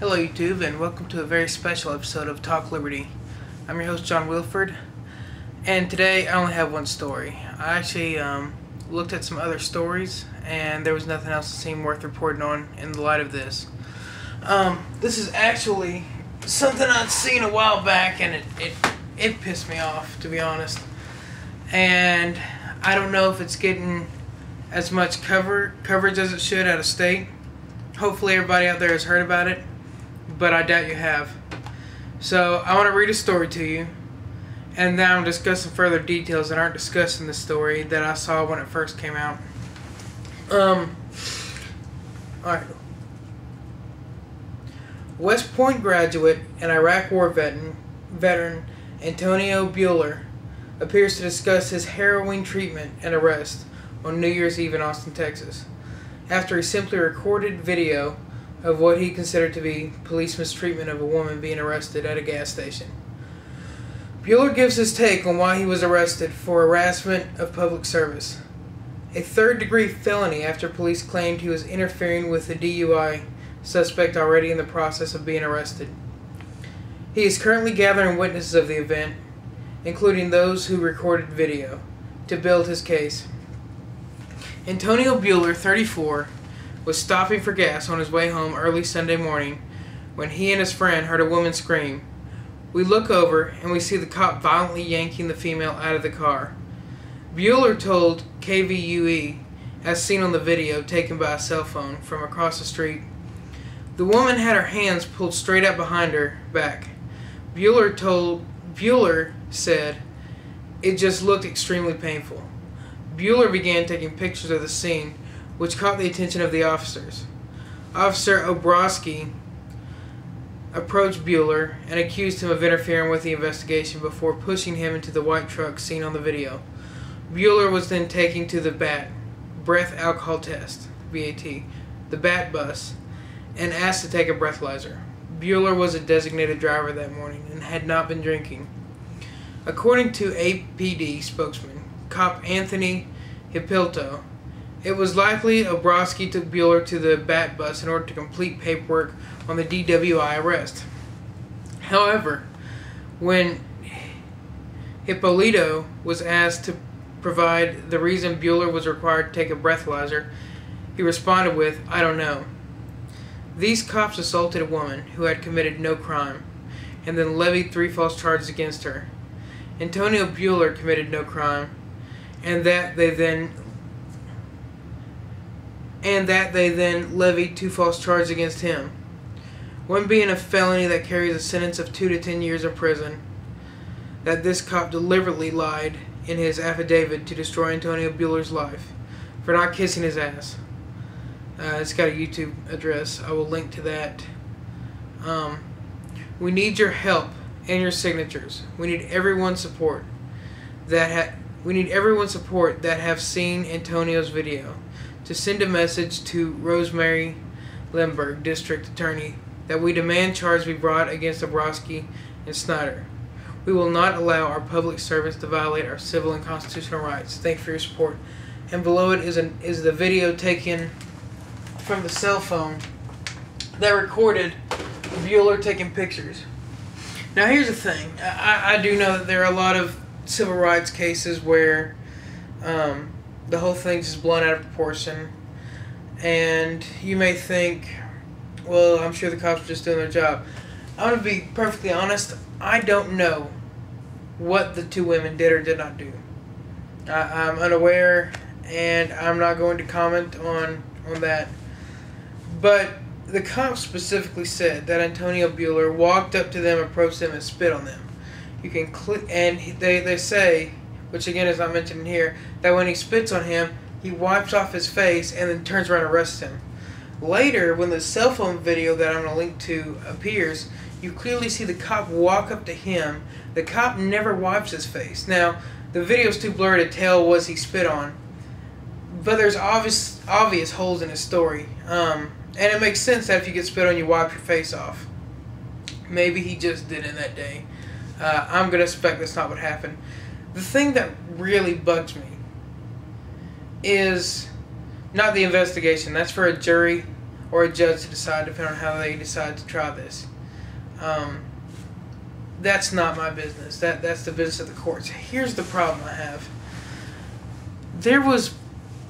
Hello YouTube, and welcome to a very special episode of Talk Liberty. I'm your host John Wilford, and today I only have one story. I actually looked at some other stories, and there was nothing else that seemed worth reporting on in the light of this. This is actually something I'd seen a while back, and it pissed me off, to be honest. And I don't know if it's getting as much coverage as it should out of state. Hopefully everybody out there has heard about it, but I doubt you have. So I want to read a story to you, and then I'm discussing further details that aren't discussed in the story that I saw when it first came out. Alright. West Point graduate and Iraq War veteran Antonio Buehler appears to discuss his harrowing treatment and arrest on New Year's Eve in Austin, Texas, after he simply recorded video of what he considered to be police mistreatment of a woman being arrested at a gas station. Buehler gives his take on why he was arrested for harassment of public service, a third-degree felony after police claimed he was interfering with the DUI suspect already in the process of being arrested. He is currently gathering witnesses of the event, including those who recorded video, to build his case. Antonio Buehler, 34, was stopping for gas on his way home early Sunday morning when he and his friend heard a woman scream. We look over and we see the cop violently yanking the female out of the car. Buehler told KVUE, as seen on the video taken by a cell phone from across the street, the woman had her hands pulled straight up behind her back. Buehler said, "It just looked extremely painful." Buehler began taking pictures of the scene, which caught the attention of the officers. Officer Oborski approached Buehler and accused him of interfering with the investigation before pushing him into the white truck seen on the video. Buehler was then taken to the BAT, breath alcohol test, BAT, the BAT bus, and asked to take a breathalyzer. Buehler was a designated driver that morning and had not been drinking. According to APD spokesman, Cop Anthony Hipilto, it was likely Oborski took Buehler to the BAT bus in order to complete paperwork on the DWI arrest. However, when Hipilto was asked to provide the reason Buehler was required to take a breathalyzer, he responded with, "I don't know. These cops assaulted a woman who had committed no crime and then levied 3 false charges against her. Antonio Buehler committed no crime, and that they then levied 2 false charges against him, one being a felony that carries a sentence of 2 to 10 years in prison, that this cop deliberately lied in his affidavit to destroy Antonio Buehler's life for not kissing his ass." It's got a YouTube address. I will link to that. We need your help and your signatures. We need everyone's support that have seen Antonio's video to send a message to Rosemary Lindbergh, District Attorney, that we demand charges be brought against Oborski and Snyder. We will not allow our public servants to violate our civil and constitutional rights. Thank you for your support. And below it is the video taken from the cell phone that recorded Buehler taking pictures. Now here's the thing. I do know that there are a lot of civil rights cases where the whole thing's just blown out of proportion, and you may think, well, I'm sure the cops are just doing their job. I'm going to be perfectly honest, I don't know what the 2 women did or did not do. I'm unaware, and I'm not going to comment on that. But the cops specifically said that Antonio Buehler walked up to them, approached them, and spit on them. You can click, and they say, which again is not mentioned in here, that when he spits on him, he wipes off his face and then turns around and arrests him. Later, when the cell phone video that I'm going to link to appears, you clearly see the cop walk up to him. The cop never wipes his face. Now, the video's too blurry to tell was he spit on, but there's obvious holes in his story. And it makes sense that if you get spit on, you wipe your face off. Maybe he just didn't that day. I'm going to suspect that's not what happened. The thing that really bugs me is not the investigation. That's for a jury or a judge to decide, depending on how they decide to try this. That's not my business. That's the business of the courts. Here's the problem I have. There was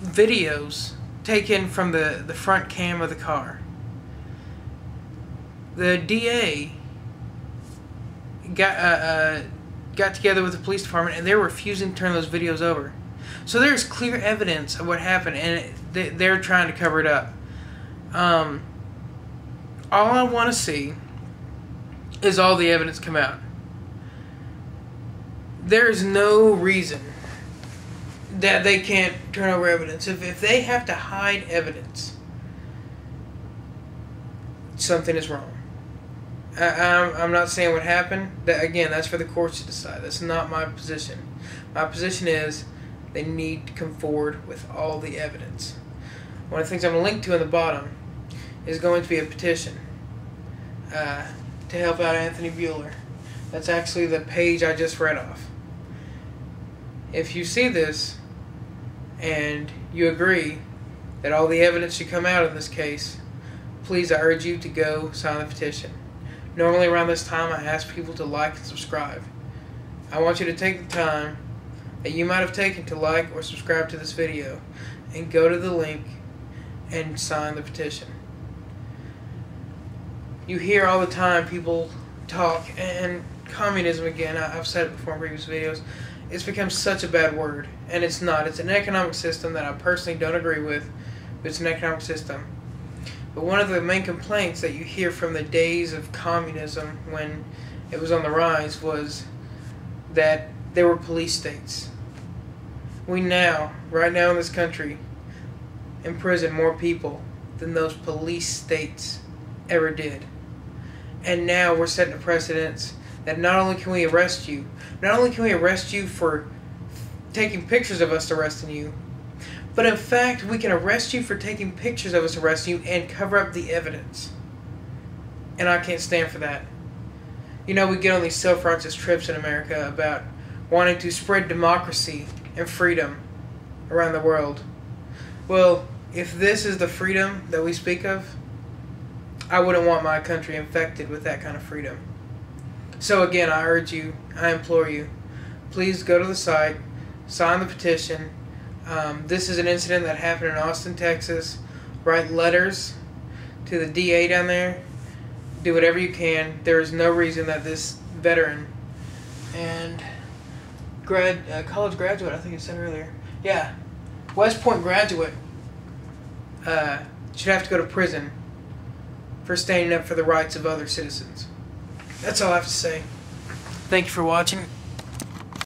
videos taken from the front cam of the car. The DA got together with the police department, and they're refusing to turn those videos over. So there's clear evidence of what happened, and they're trying to cover it up. All I want to see is all the evidence come out. There is no reason that they can't turn over evidence. If they have to hide evidence, something is wrong. I'm not saying what happened. Again, that's for the courts to decide. That's not my position. My position is they need to come forward with all the evidence. One of the things I'm going to link to in the bottom is going to be a petition to help out Anthony Buehler. That's actually the page I just read off. If you see this and you agree that all the evidence should come out in this case, please, I urge you to go sign the petition. Normally around this time, I ask people to like and subscribe. I want you to take the time that you might have taken to like or subscribe to this video and go to the link and sign the petition. You hear all the time people talk, and communism, again, I've said it before in previous videos, it's become such a bad word, and it's not. It's an economic system that I personally don't agree with, but it's an economic system. But one of the main complaints that you hear from the days of communism when it was on the rise was that there were police states. We now, right now in this country, imprison more people than those police states ever did. And now we're setting a precedence that not only can we arrest you, not only can we arrest you for taking pictures of us arresting you, but in fact, we can arrest you for taking pictures of us arresting you and cover up the evidence. And I can't stand for that. You know, we get on these self-righteous trips in America about wanting to spread democracy and freedom around the world. Well, if this is the freedom that we speak of, I wouldn't want my country infected with that kind of freedom. So again, I urge you, I implore you, please go to the site, sign the petition. This is an incident that happened in Austin, Texas. Write letters to the DA down there. Do whatever you can. There is no reason that this veteran and college graduate, I think I said earlier, yeah, West Point graduate should have to go to prison for standing up for the rights of other citizens. That's all I have to say. Thank you for watching.